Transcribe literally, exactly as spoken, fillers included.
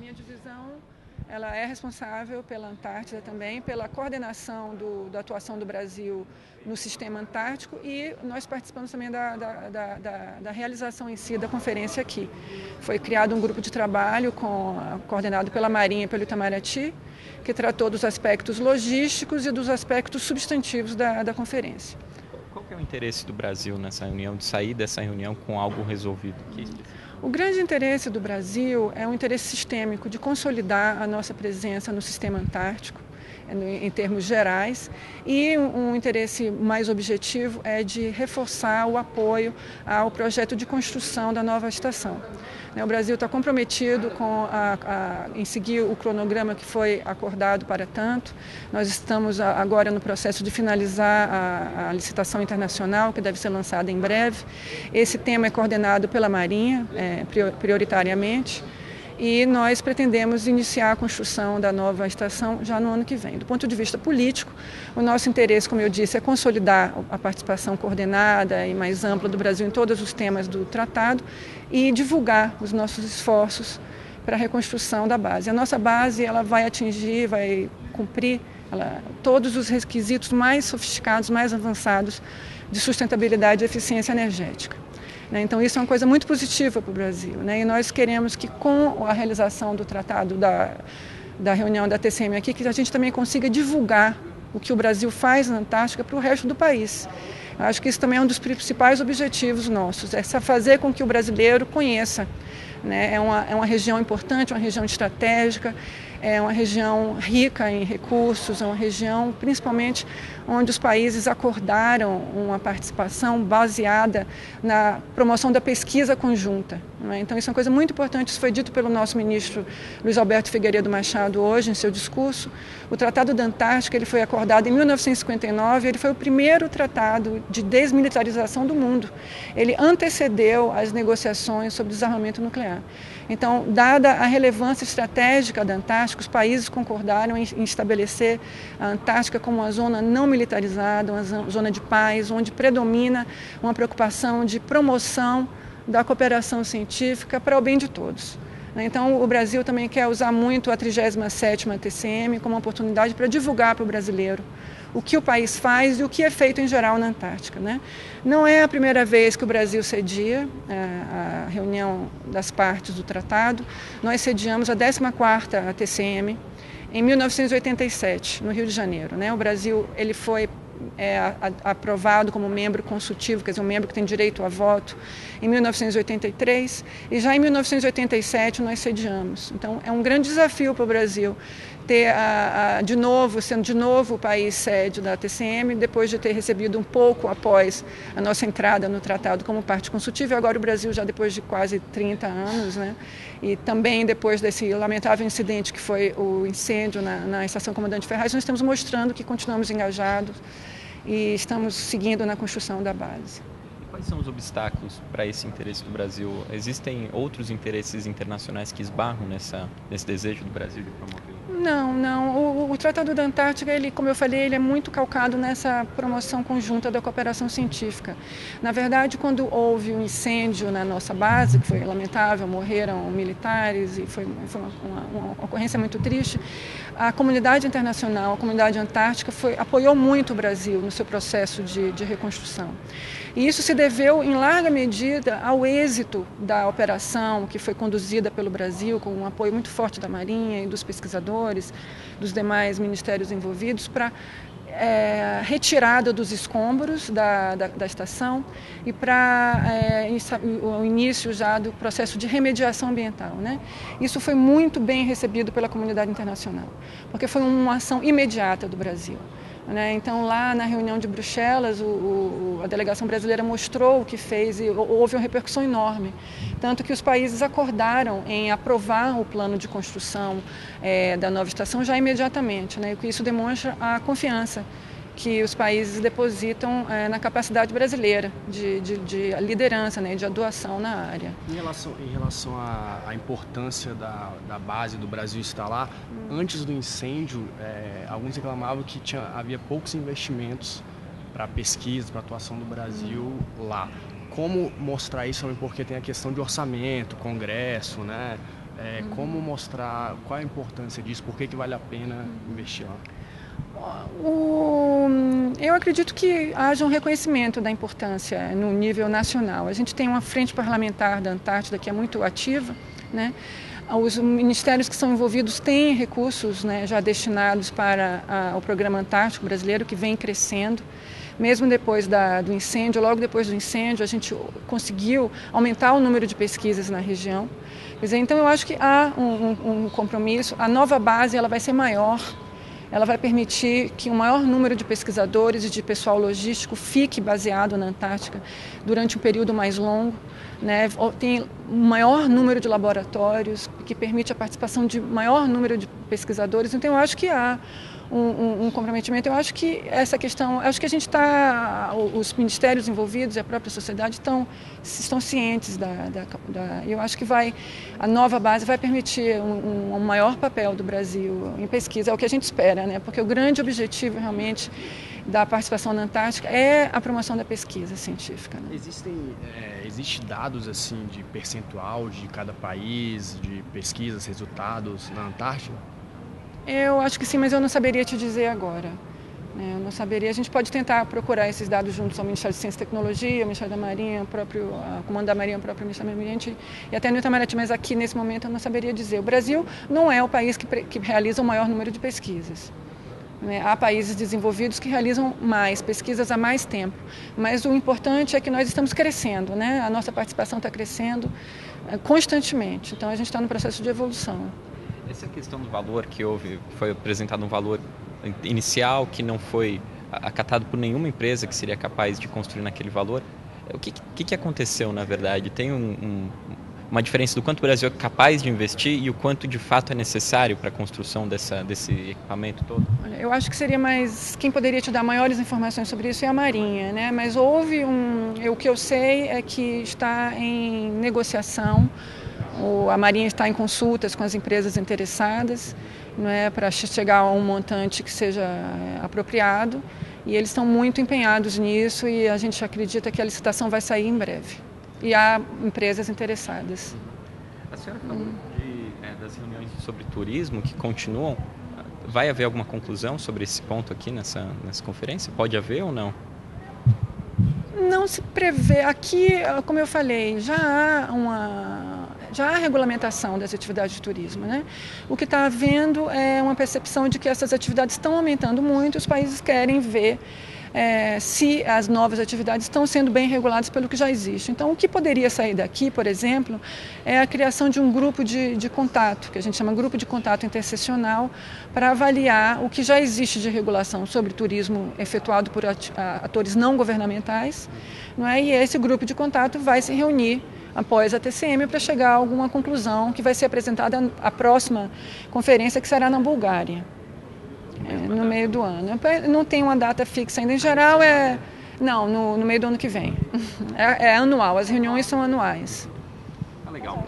minha divisão ela é responsável pela Antártida também, pela coordenação do, da atuação do Brasil no sistema antártico, e nós participamos também da, da, da, da, da realização em si da conferência aqui. Foi criado um grupo de trabalho com, coordenado pela Marinha e pelo Itamaraty, que tratou dos aspectos logísticos e dos aspectos substantivos da, da conferência. Qual que é o interesse do Brasil nessa reunião, de sair dessa reunião com algo resolvido? O grande interesse do Brasil é um interesse sistêmico de consolidar a nossa presença no sistema antártico, em termos gerais, e um interesse mais objetivo é de reforçar o apoio ao projeto de construção da nova estação. O Brasil está comprometido com a, a, em seguir o cronograma que foi acordado para tanto. Nós estamos agora no processo de finalizar a, a licitação internacional, que deve ser lançada em breve. Esse tema é coordenado pela Marinha, é, prioritariamente. E nós pretendemos iniciar a construção da nova estação já no ano que vem. Do ponto de vista político, o nosso interesse, como eu disse, é consolidar a participação coordenada e mais ampla do Brasil em todos os temas do tratado e divulgar os nossos esforços para a reconstrução da base. A nossa base ela vai atingir, vai cumprir ela, todos os requisitos mais sofisticados, mais avançados de sustentabilidade e eficiência energética. Então isso é uma coisa muito positiva para o Brasil, né? E nós queremos que com a realização do tratado da, da reunião da T C M aqui, que a gente também consiga divulgar o que o Brasil faz na Antártica para o resto do país. Eu acho que isso também é um dos principais objetivos nossos, é fazer com que o brasileiro conheça, né? É uma, é uma região importante, uma região estratégica, é uma região rica em recursos, é uma região principalmente onde os países acordaram uma participação baseada na promoção da pesquisa conjunta, né? Então isso é uma coisa muito importante, isso foi dito pelo nosso ministro Luiz Alberto Figueiredo Machado hoje em seu discurso. O Tratado da Antártica ele foi acordado em mil novecentos e cinquenta e nove, ele foi o primeiro tratado de desmilitarização do mundo, ele antecedeu as negociações sobre desarmamento nuclear. Então, dada a relevância estratégica da Antártica, os países concordaram em estabelecer a Antártica como uma zona não militarizada, uma zona de paz, onde predomina uma preocupação de promoção da cooperação científica para o bem de todos. Então, o Brasil também quer usar muito a trigésima sétima T C M como uma oportunidade para divulgar para o brasileiro o que o país faz e o que é feito em geral na Antártica, né? Não é a primeira vez que o Brasil cedia a reunião das partes do tratado. Nós sediamos a décima quarta T C M em mil novecentos e oitenta e sete, no Rio de Janeiro, né? O Brasil ele foi É, aprovado como membro consultivo, quer dizer, um membro que tem direito a voto, em mil novecentos e oitenta e três, e já em mil novecentos e oitenta e sete nós sediamos. Então é um grande desafio para o Brasil ter, a, a, de novo, sendo de novo o país sede da T C M, depois de ter recebido um pouco após a nossa entrada no tratado como parte consultiva, e agora o Brasil já depois de quase trinta anos, né? E também depois desse lamentável incidente que foi o incêndio na, na Estação Comandante Ferraz, nós estamos mostrando que continuamos engajados e estamos seguindo na construção da base. E quais são os obstáculos para esse interesse do Brasil? Existem outros interesses internacionais que esbarram nessa, nesse desejo do Brasil de promover? Não, não. O, o Tratado da Antártica, ele, como eu falei, ele é muito calcado nessa promoção conjunta da cooperação científica. Na verdade, quando houve um incêndio na nossa base, que foi lamentável, morreram militares e foi, foi uma, uma, uma ocorrência muito triste, a comunidade internacional, a comunidade antártica, foi, apoiou muito o Brasil no seu processo de, de reconstrução. E isso se deveu, em larga medida, ao êxito da operação que foi conduzida pelo Brasil, com um apoio muito forte da Marinha e dos pesquisadores, dos demais ministérios envolvidos, para é, retirada dos escombros da, da, da estação e para é, o início já do processo de remediação ambiental, né? Isso foi muito bem recebido pela comunidade internacional, porque foi uma ação imediata do Brasil, né? Então, lá na reunião de Bruxelas, o, o, a delegação brasileira mostrou o que fez e houve uma repercussão enorme. Tanto que os países acordaram em aprovar o plano de construção é, da nova estação já imediatamente, né? E isso demonstra a confiança que os países depositam é, na capacidade brasileira de, de, de liderança, né, de atuação na área. Em relação, em relação à, à importância da, da base do Brasil estar lá, hum. antes do incêndio, é, alguns reclamavam que tinha, havia poucos investimentos para pesquisa, para atuação do Brasil hum. lá. Como mostrar isso? Porque tem a questão de orçamento, Congresso, né? É, uhum. Como mostrar, qual a importância disso, por que, que vale a pena uhum. investir lá? O, eu acredito que haja um reconhecimento da importância no nível nacional. A gente tem uma frente parlamentar da Antártida que é muito ativa, né? Os ministérios que são envolvidos têm recursos, né, já destinados para a, o Programa Antártico Brasileiro, que vem crescendo. Mesmo depois da, do incêndio, logo depois do incêndio, a gente conseguiu aumentar o número de pesquisas na região. Quer dizer, então, eu acho que há um, um, um compromisso. A nova base ela vai ser maior. Ela vai permitir que o maior número de pesquisadores e de pessoal logístico fique baseado na Antártica durante um período mais longo, né? Tem um maior número de laboratórios, que permite a participação de maior número de pesquisadores. Então, eu acho que há um, um, um comprometimento. Eu acho que essa questão, acho que a gente está, os ministérios envolvidos e a própria sociedade estão, estão cientes da, da, da... Eu acho que vai, a nova base vai permitir um, um maior papel do Brasil em pesquisa, é o que a gente espera. Porque o grande objetivo realmente da participação na Antártica é a promoção da pesquisa científica. Né? Existem é, existe dados assim de percentual de cada país, de pesquisas, resultados na Antártida? Eu acho que sim, mas eu não saberia te dizer agora. Eu não saberia. A gente pode tentar procurar esses dados juntos ao Ministério de Ciência e Tecnologia, ao Ministério da Marinha, ao próprio, ao Comando da Marinha, ao próprio Ministério do Meio Ambiente e até no Itamaraty, mas aqui nesse momento eu não saberia dizer. O Brasil não é o país que, que realiza o maior número de pesquisas. Há países desenvolvidos que realizam mais pesquisas há mais tempo, mas o importante é que nós estamos crescendo, né? A nossa participação está crescendo constantemente, então a gente está no processo de evolução. Essa questão do valor que houve, foi apresentado um valor inicial que não foi acatado por nenhuma empresa que seria capaz de construir naquele valor. O que, que, que aconteceu, na verdade? Tem um, um, uma diferença do quanto o Brasil é capaz de investir e o quanto de fato é necessário para a construção dessa, desse equipamento todo? Olha, eu acho que seria mais... Quem poderia te dar maiores informações sobre isso é a Marinha, né? Mas houve um... Eu, o que eu sei é que está em negociação. A Marinha está em consultas com as empresas interessadas, né, para chegar a um montante que seja apropriado, e eles estão muito empenhados nisso e a gente acredita que a licitação vai sair em breve. E há empresas interessadas. A senhora falou hum. de, é, das reuniões sobre turismo que continuam. Vai haver alguma conclusão sobre esse ponto aqui nessa, nessa conferência? Pode haver ou não? Não se prevê. Aqui, como eu falei, já há uma... Já há regulamentação das atividades de turismo, né? O que está havendo é uma percepção de que essas atividades estão aumentando muito, os países querem ver é, se as novas atividades estão sendo bem reguladas pelo que já existe. Então, o que poderia sair daqui, por exemplo, é a criação de um grupo de, de contato, que a gente chama grupo de contato interseccional, para avaliar o que já existe de regulação sobre turismo efetuado por atores não governamentais, não é? E esse grupo de contato vai se reunir após a T C M para chegar a alguma conclusão que vai ser apresentada à próxima conferência, que será na Bulgária, é, no meio do ano. Não tem uma data fixa ainda, em geral é... Não, no, no meio do ano que vem. É, é anual, as reuniões são anuais. Ah, legal.